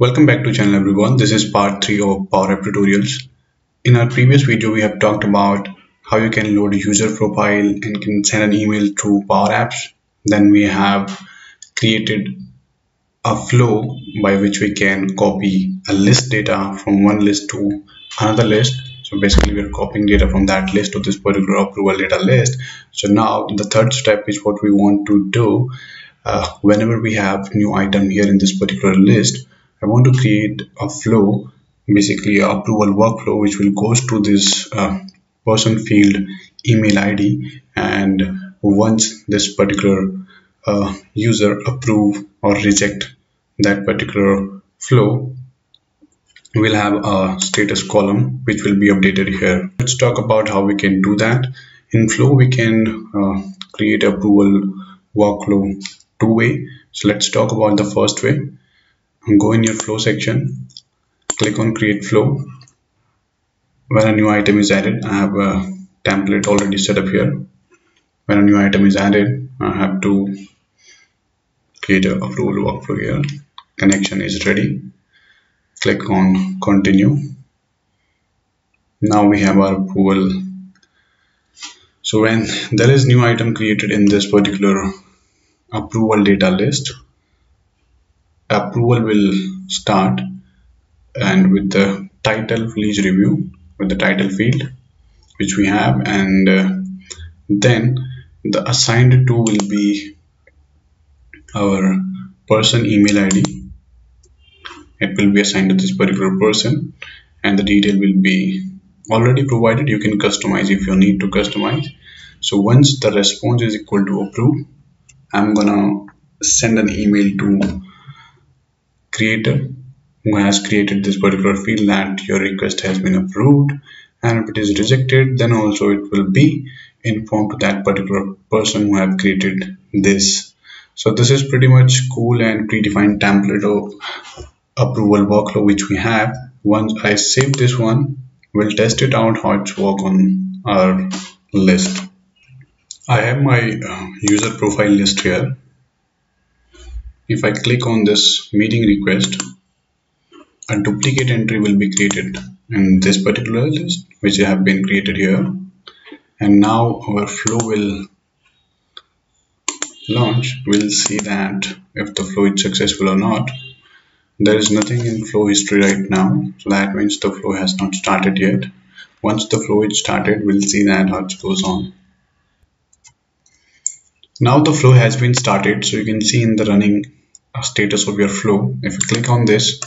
Welcome back to channel everyone. This is part 3 of Power App Tutorials. In our previous video we have talked about how you can load a user profile and can send an email through Power Apps. Then we have created a flow by which we can copy a list data from one list to another list. So basically we are copying data from that list to this particular approval data list. So now the third step is what we want to do whenever we have new item here in this particular list. I want to create a flow, basically an approval workflow, which will goes to this person field email ID, and once this particular user approve or reject that particular flow, we'll have a status column which will be updated here. Let's talk about how we can do that. In flow we can create approval workflow two way. So let's talk about the first way. Go in your flow section, click on create flow. When a new item is added, I have a template already set up here. When a new item is added, I have to create an approval workflow here. Connection is ready. Click on continue. Now we have our approval. So when there is new item created in this particular approval data list, approval will start, and with the title please review, with the title field which we have, and then the assigned to will be our person email ID. It will be assigned to this particular person, and the detail will be already provided. You can customize if you need to customize. So once the response is equal to approve, I'm gonna send an email to creator who has created this particular field that your request has been approved, and if it is rejected, then also it will be informed to that particular person who have created this. So this is pretty much cool and predefined template of approval workflow which we have. Once I save this one, we'll test it out how it's work on our list. I have my user profile list here. If I click on this meeting request, a duplicate entry will be created in this particular list, which have been created here. And now our flow will launch. We'll see that if the flow is successful or not. There is nothing in flow history right now, so that means the flow has not started yet. Once the flow is started, we'll see that how it goes on. Now the flow has been started, so you can see in the running status of your flow. If you click on this,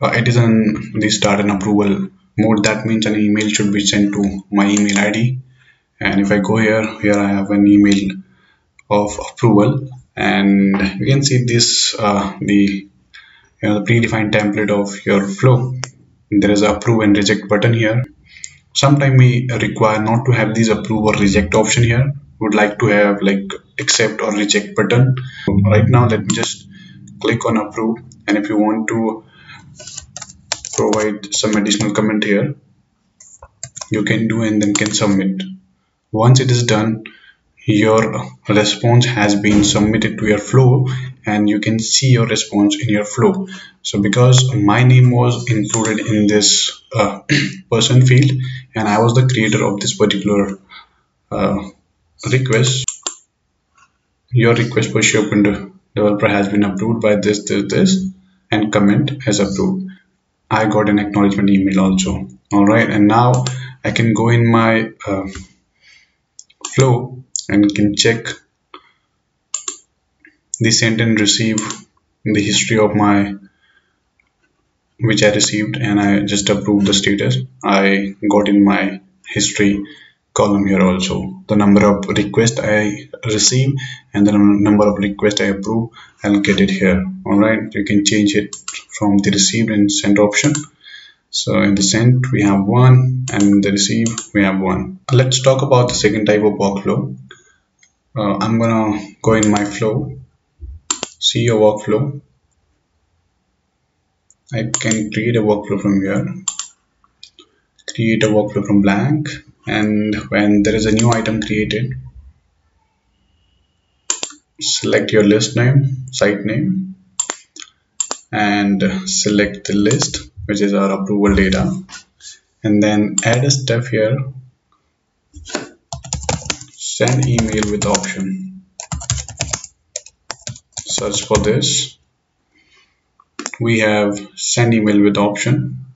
it is on the start and approval mode. That means an email should be sent to my email ID, and if I go here I have an email of approval, and you can see this the predefined template of your flow. There is an approve and reject button here. Sometimes we require not to have this approve or reject option here. Would like to have like accept or reject button. Right now let me just click on approve, and if you want to provide some additional comment here, you can do and then can submit. Once it is done, your response has been submitted to your flow, and you can see your response in your flow. So because my name was included in this person field, and I was the creator of this particular request, your request for SharePoint developer has been approved by this, and comment as approved. I got an acknowledgement email also. Alright, and now I can go in my flow and can check the sent and receive in the history of my which I received, and I just approved the status. I got in my history column here also the number of requests I receive and the number of requests I approve. I'll get it here. All right, you can change it from the received and sent option. So in the sent we have one, and in the receive we have one. Let's talk about the second type of workflow. I'm gonna go in my flow, see your workflow. I can create a workflow from here, create a workflow from blank, and when there is a new item created, select your list name, site name, and select the list, which is our approval data, and then add a step here, send email with option. Search for this. We have send email with option,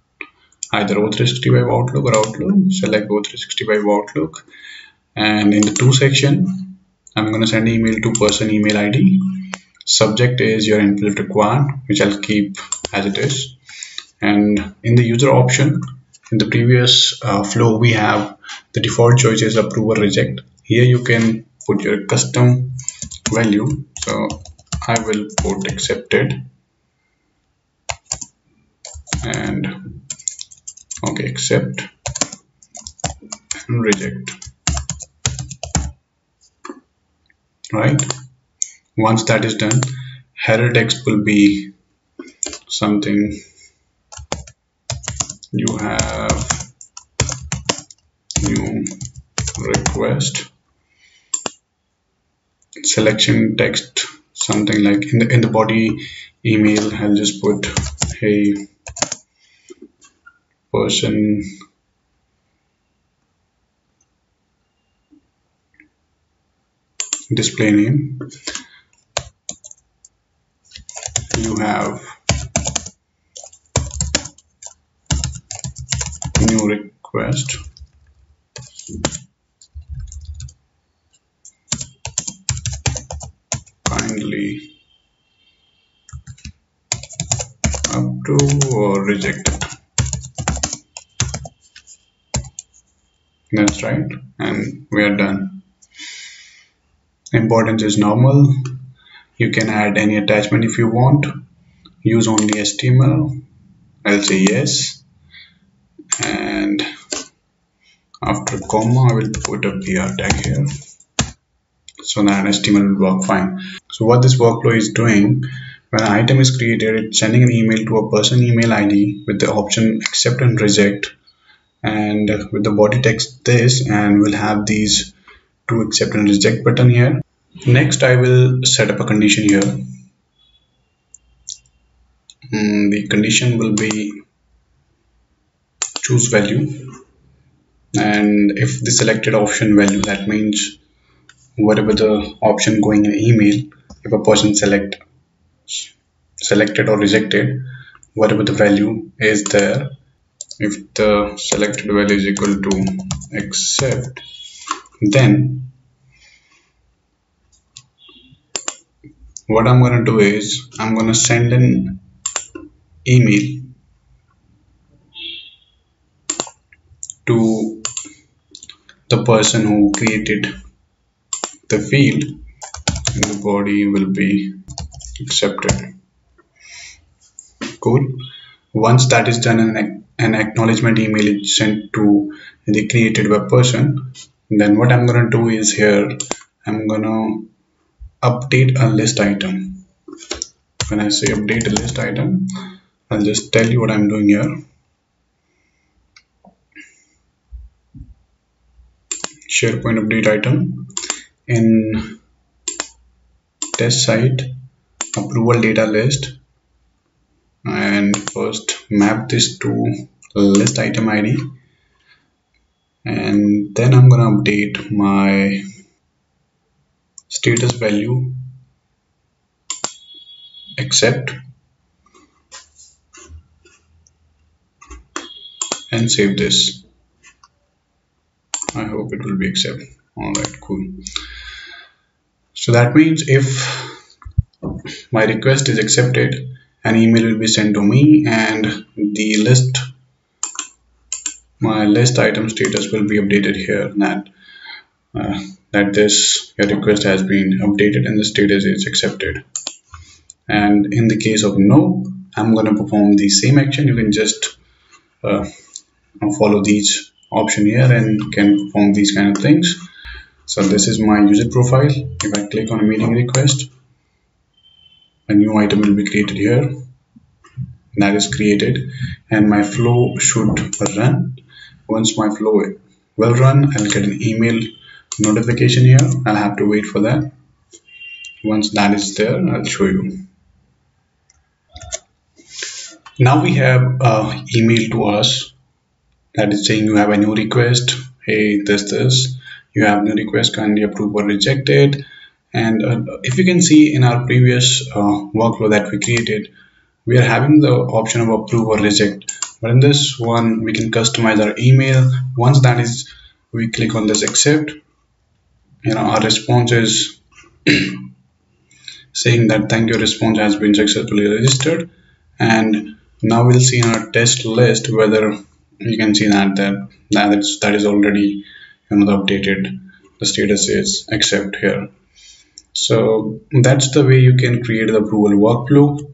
either O365 Outlook or Outlook. Select O365 Outlook, and in the to section, I'm going to send email to person email ID. Subject is your input required, which I'll keep as it is. And in the user option, in the previous flow, we have the default choice is approve or reject. Here you can put your custom value. So I will put accepted. And okay, accept and reject. Right? Once that is done, header text will be something you have new request. Selection text, something like in the body email, I'll just put hey person display name. You have new request. Kindly approve or reject it. That's right, and we are done. Importance is normal. You can add any attachment if you want. Use only HTML. I'll say yes. And after comma, I will put a PR tag here. So that HTML will work fine. So what this workflow is doing, when an item is created, it's sending an email to a person email ID with the option accept and reject. And with the body text this, and we'll have these two accept and reject button here. Next, I will set up a condition here. The condition will be choose value, and if the selected option value, that means whatever the option going in email, if a person selected or rejected, whatever the value is there, if the selected value is equal to accept, then what I'm going to do is I'm going to send an email to the person who created the field, and the body will be accepted. Cool. Once that is done, an acknowledgement email is sent to the created web person. And then what I'm going to do is here, I'm going to update a list item. When I say update a list item, I'll just tell you what I'm doing here. SharePoint update item in test site approval data list, and first map this to list item ID, and then I'm gonna update my status value accept and save this. I hope it will be accept. Alright, cool. So that means if my request is accepted, an email will be sent to me, and the list, my list item status will be updated here, that this your request has been updated and the status is accepted. And in the case of no, I'm going to perform the same action. You can just follow these option here and can perform these kind of things. So this is my user profile. If I click on a meeting request, a new item will be created here. That is created, and my flow should run. Once my flow will run, I'll get an email notification here. I'll have to wait for that. Once that is there, I'll show you. Now we have an email to us that is saying you have a new request. Hey, this. You have new request, kindly approve or reject it. And if you can see in our previous workflow that we created, we are having the option of approve or reject. But in this one, we can customize our email. Once that is, we click on this accept. You know, our response is saying that thank you, response has been successfully registered. And now we'll see in our test list whether you can see that is already updated. The status is accept here. So that's the way you can create the approval workflow.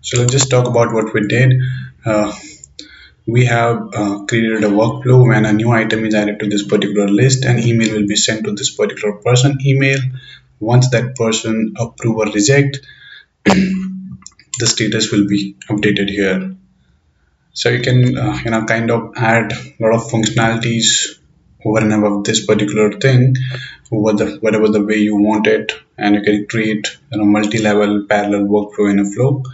So let's just talk about what we did. We have created a workflow. When a new item is added to this particular list, an email will be sent to this particular person email. Once that person approve or reject, the status will be updated here. So you can kind of add a lot of functionalities over and above this particular thing, whatever the way you want it, and you can create multi-level parallel workflow in a flow.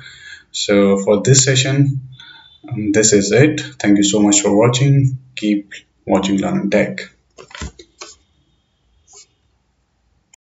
So for this session, this is it. Thank you so much for watching. Keep watching Learn & Tech.